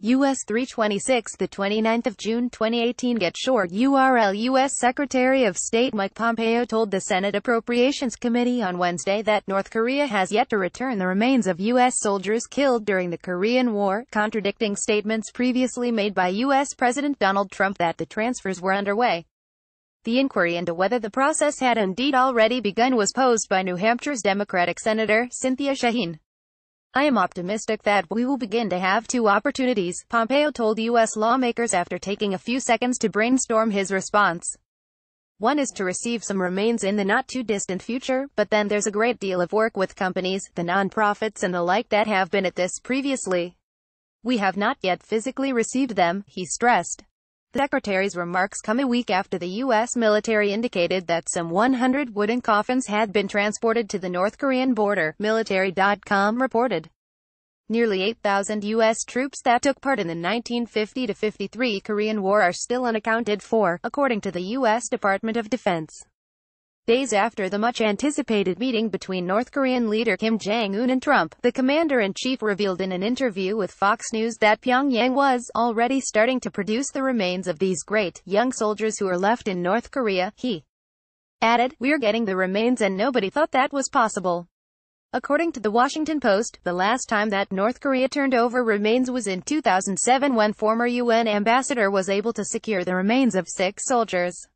U.S. 326 the 29th of June 2018 Get short URL U.S. Secretary of State Mike Pompeo told the Senate Appropriations Committee on Wednesday that North Korea has yet to return the remains of U.S. soldiers killed during the Korean War, contradicting statements previously made by U.S. President Donald Trump that the transfers were underway. The inquiry into whether the process had indeed already begun was posed by New Hampshire's Democratic Senator Cynthia Shaheen. "I am optimistic that we will begin to have two opportunities," Pompeo told U.S. lawmakers after taking a few seconds to brainstorm his response. "One is to receive some remains in the not-too-distant future, but then there's a great deal of work with companies, the non-profits and the like that have been at this previously. We have not yet physically received them," he stressed. The Secretary's remarks come a week after the U.S. military indicated that some 100 wooden coffins had been transported to the North Korean border, Military.com reported. Nearly 8,000 U.S. troops that took part in the 1950-53 Korean War are still unaccounted for, according to the U.S. Department of Defense. Days after the much-anticipated meeting between North Korean leader Kim Jong-un and Trump, the commander-in-chief revealed in an interview with Fox News that Pyongyang was already starting to produce the remains of these great, young soldiers who are left in North Korea. He added, "We're getting the remains and nobody thought that was possible." According to the Washington Post, the last time that North Korea turned over remains was in 2007 when former UN ambassador was able to secure the remains of 6 soldiers.